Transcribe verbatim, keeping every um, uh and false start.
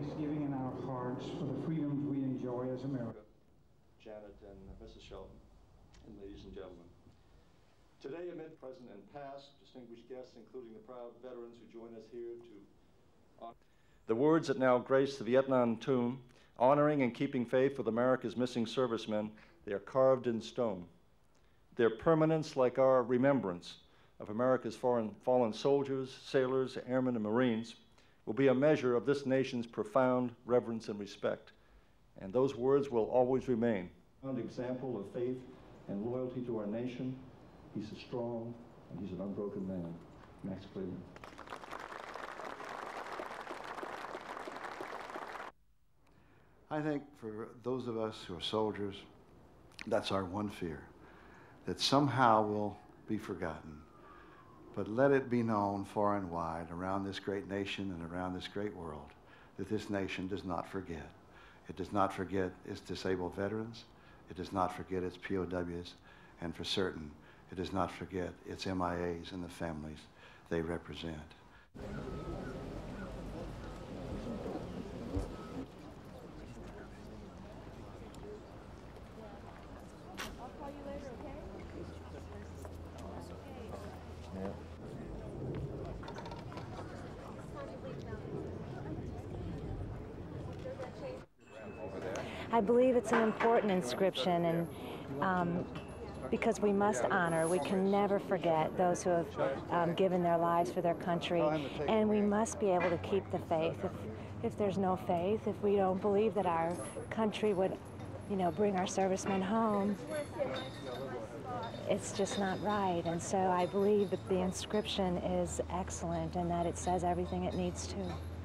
thanksgiving in our hearts for the freedoms we enjoy as Americans. Janet and Missus Shelton, and ladies and gentlemen. Today, amid present and past, distinguished guests, including the proud veterans who join us here to honor the words that now grace the Vietnam tomb, honoring and keeping faith with America's missing servicemen, they are carved in stone. Their permanence, like our remembrance of America's foreign, fallen soldiers, sailors, airmen, and Marines, will be a measure of this nation's profound reverence and respect. And those words will always remain. An example of faith and loyalty to our nation. He's a strong and he's an unbroken man. Max Cleland. I think for those of us who are soldiers, that's our one fear, that somehow we'll be forgotten. But let it be known far and wide around this great nation and around this great world that this nation does not forget. It does not forget its disabled veterans. It does not forget its P O Ws. And for certain, it does not forget its M I As and the families they represent. I'll call you later, okay? Yeah. I believe it's an important inscription, and um, because we must honor, we can never forget those who have um, given their lives for their country, and we must be able to keep the faith. If, if there's no faith, if we don't believe that our country would, you know, bring our servicemen home, it's just not right. And so I believe that the inscription is excellent and that it says everything it needs to.